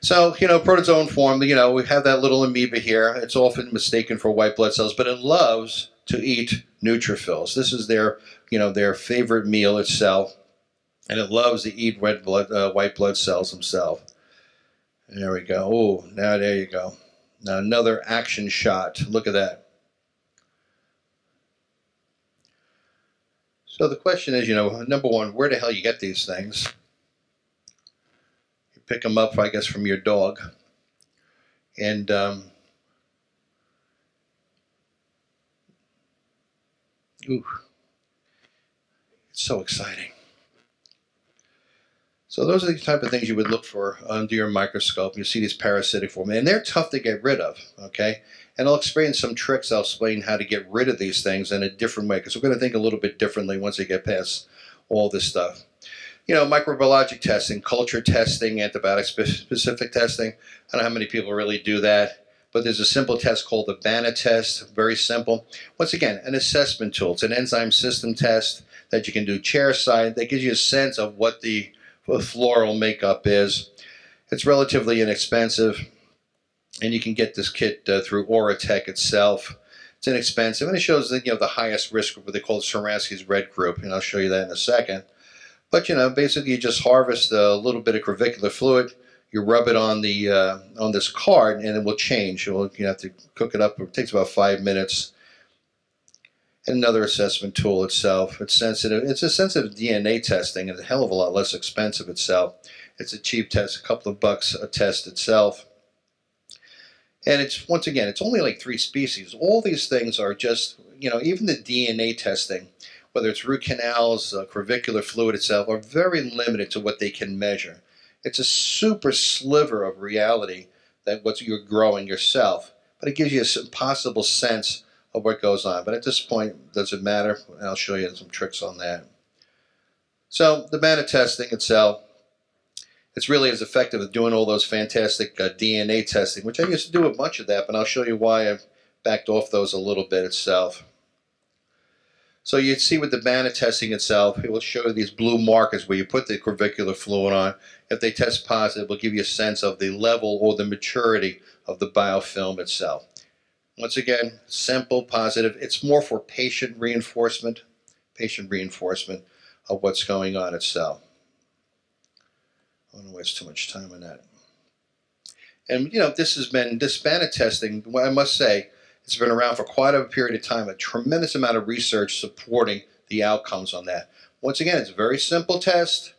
So, you know, protozoan form, you know, we have that little amoeba here. It's often mistaken for white blood cells, but it loves to eat neutrophils. This is their, you know, their favorite meal itself, and it loves to eat red blood, uh, white blood cells themselves. There we go. Oh, now there you go. Now another action shot. Look at that. So the question is, you know, number one, where the hell you get these things? You pick them up, I guess, from your dog. And um, ooh, it's so exciting. So those are the type of things you would look for under your microscope. You see these parasitic forms, and they're tough to get rid of, okay? And I'll explain some tricks. I'll explain how to get rid of these things in a different way, because we're going to think a little bit differently once we get past all this stuff. You know, microbiologic testing, culture testing, antibiotic-specific testing. I don't know how many people really do that, but there's a simple test called the B A N A test, very simple. Once again, an assessment tool. It's an enzyme system test that you can do chairside. That gives you a sense of what the floral makeup is. It's relatively inexpensive, and you can get this kit uh, through AuraTech itself. It's inexpensive, and it shows that, you know, the highest risk group, what they call the Sharansky's red group, and I'll show you that in a second. But, you know, basically you just harvest a little bit of crevicular fluid, you rub it on the uh, on this card, and it will change. It will, you have to cook it up. It takes about five minutes. Another assessment tool itself. It's sensitive. It's a sensitive D N A testing, and a hell of a lot less expensive itself. It's a cheap test, a couple of bucks a test itself. And it's, once again, it's only like three species. All these things are just, you know, even the D N A testing, whether it's root canals, uh, crevicular fluid itself, are very limited to what they can measure. It's a super sliver of reality that what you're growing yourself, but it gives you a possible sense of what goes on. But at this point, does it matter? And I'll show you some tricks on that. So the B A N A testing itself, it's really as effective as doing all those fantastic uh, D N A testing, which I used to do a bunch of that, but I'll show you why I've backed off those a little bit itself. So you'd see with the B A N A testing itself, it will show you these blue markers where you put the crevicular fluid on. If they test positive, it will give you a sense of the level or the maturity of the biofilm itself. Once again, simple, positive. It's more for patient reinforcement, patient reinforcement of what's going on itself. I don't want to waste too much time on that. And, you know, this has been, this B A N A testing, I must say, it's been around for quite a period of time, a tremendous amount of research supporting the outcomes on that. Once again, it's a very simple test.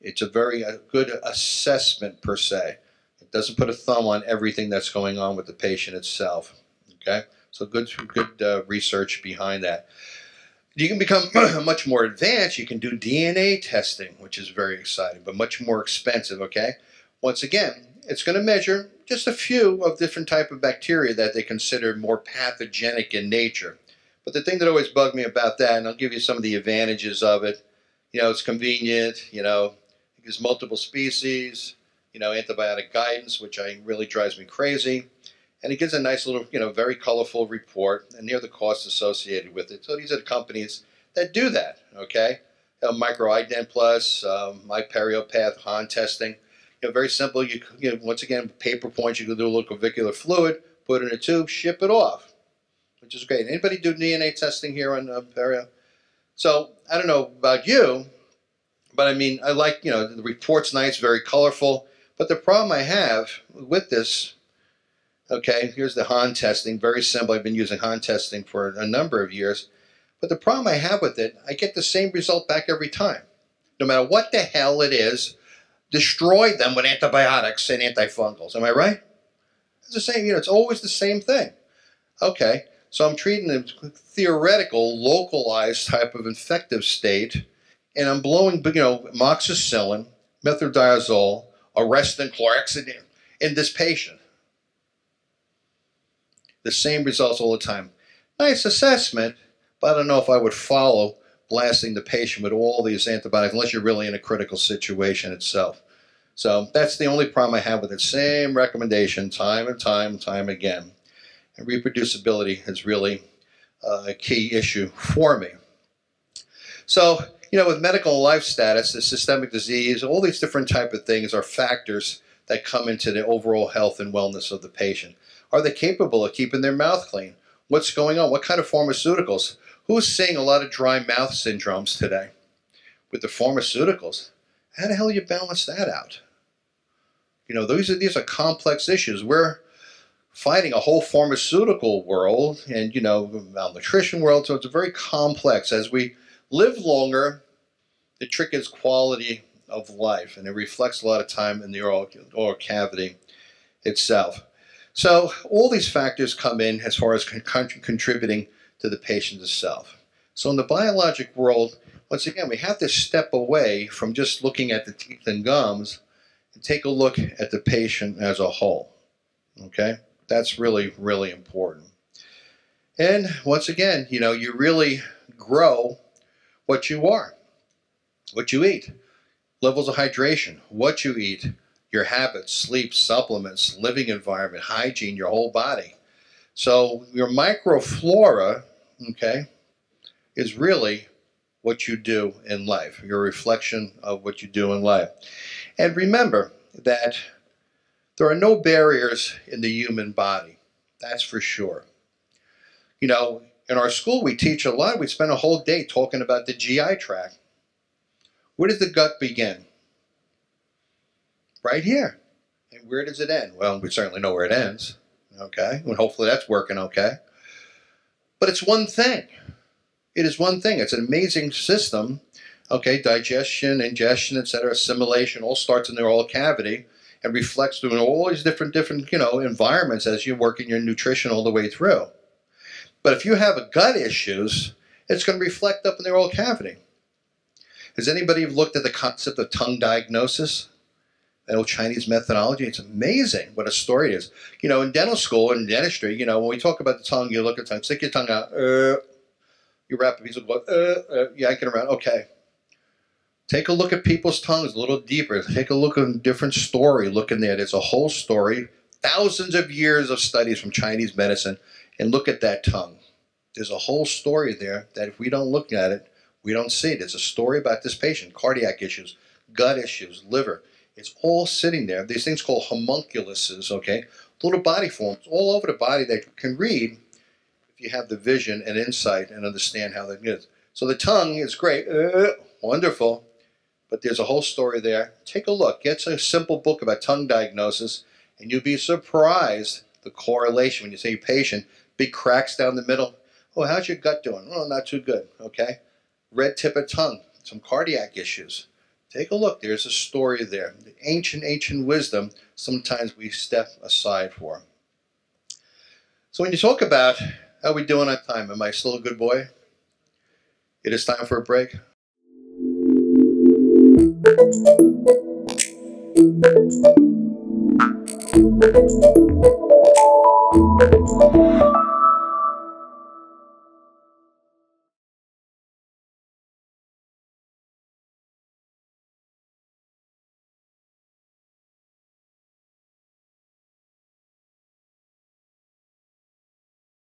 It's a very good assessment, per se. It doesn't put a thumb on everything that's going on with the patient itself. Okay, so good, good uh, research behind that. You can become much more advanced. You can do D N A testing, which is very exciting, but much more expensive, okay? Once again, it's going to measure just a few of different type of bacteria that they consider more pathogenic in nature. But the thing that always bugged me about that, and I'll give you some of the advantages of it, you know, it's convenient, you know, it gives multiple species, you know, antibiotic guidance, which I, really drives me crazy. And it gives a nice little, you know, very colorful report, and near the costs associated with it. So these are the companies that do that, okay? Uh, Microident Plus, um, Myperiopath, Han testing. You know, very simple. You, you know, once again, paper points, you can do a little local fluid, put it in a tube, ship it off, which is great. Anybody do D N A testing here on uh, Perio? So I don't know about you, but I mean, I like, you know, the report's nice, very colorful. But the problem I have with this, okay, here's the Han testing, very simple. I've been using Han testing for a number of years. But the problem I have with it, I get the same result back every time. No matter what the hell it is, destroy them with antibiotics and antifungals. Am I right? It's the same, you know, it's always the same thing. Okay, so I'm treating a theoretical, localized type of infective state, and I'm blowing, you know, amoxicillin, metronidazole, arrestin, chlorhexidine in this patient. The same results all the time. Nice assessment, but I don't know if I would follow blasting the patient with all these antibiotics unless you're really in a critical situation itself. So that's the only problem I have with it. Same recommendation time and time and time again. And reproducibility is really uh, a key issue for me. So, you know, with medical and life status, the systemic disease, all these different type of things are factors that come into the overall health and wellness of the patient. Are they capable of keeping their mouth clean? What's going on? What kind of pharmaceuticals? Who's seeing a lot of dry mouth syndromes today with the pharmaceuticals? How the hell do you balance that out? You know, these are, these are complex issues. We're fighting a whole pharmaceutical world and, you know, malnutrition world, so it's very complex. As we live longer, the trick is quality of life, and it reflects a lot of time in the oral, oral cavity itself. So all these factors come in as far as con con contributing to the patient itself. So in the biologic world, once again, we have to step away from just looking at the teeth and gums and take a look at the patient as a whole. Okay? That's really, really important. And once again, you know, you really grow what you are, what you eat, levels of hydration, what you eat, your habits, sleep, supplements, living environment, hygiene, your whole body. So your microflora, okay, is really what you do in life, your reflection of what you do in life. And remember that there are no barriers in the human body. That's for sure. You know, in our school we teach a lot. We spend a whole day talking about the G I tract. Where does the gut begin? Right here. And where does it end? Well, we certainly know where it ends. Okay? And hopefully that's working okay. But it's one thing. It is one thing. It's an amazing system. Okay? Digestion, ingestion, et cetera, assimilation all starts in the oral cavity and reflects through all these different, different, you know, environments as you work in your nutrition all the way through. But if you have a gut issues, it's going to reflect up in the oral cavity. Has anybody looked at the concept of tongue diagnosis? That old Chinese methodology, it's amazing what a story is. You know, in dental school, in dentistry, you know, when we talk about the tongue, you look at the tongue, stick your tongue out, uh, you wrap a piece of glue, uh, uh, yanking around, okay. Take a look at people's tongues a little deeper. Take a look at a different story. Look in there. There's a whole story, thousands of years of studies from Chinese medicine, and look at that tongue. There's a whole story there that if we don't look at it, we don't see it. It's a story about this patient, cardiac issues, gut issues, liver. It's all sitting there. These things called homunculus, okay? Little body forms all over the body that you can read if you have the vision and insight and understand how that is. So the tongue is great, uh, wonderful, but there's a whole story there. Take a look. Get a simple book about tongue diagnosis, and you'll be surprised the correlation when you see your patient, big cracks down the middle. Oh, how's your gut doing? Oh, not too good, okay? Red tip of tongue, some cardiac issues. Take a look. There's a story there. The ancient, ancient wisdom sometimes we step aside for. So when you talk about how are we doing on time, am I still a good boy? It is time for a break.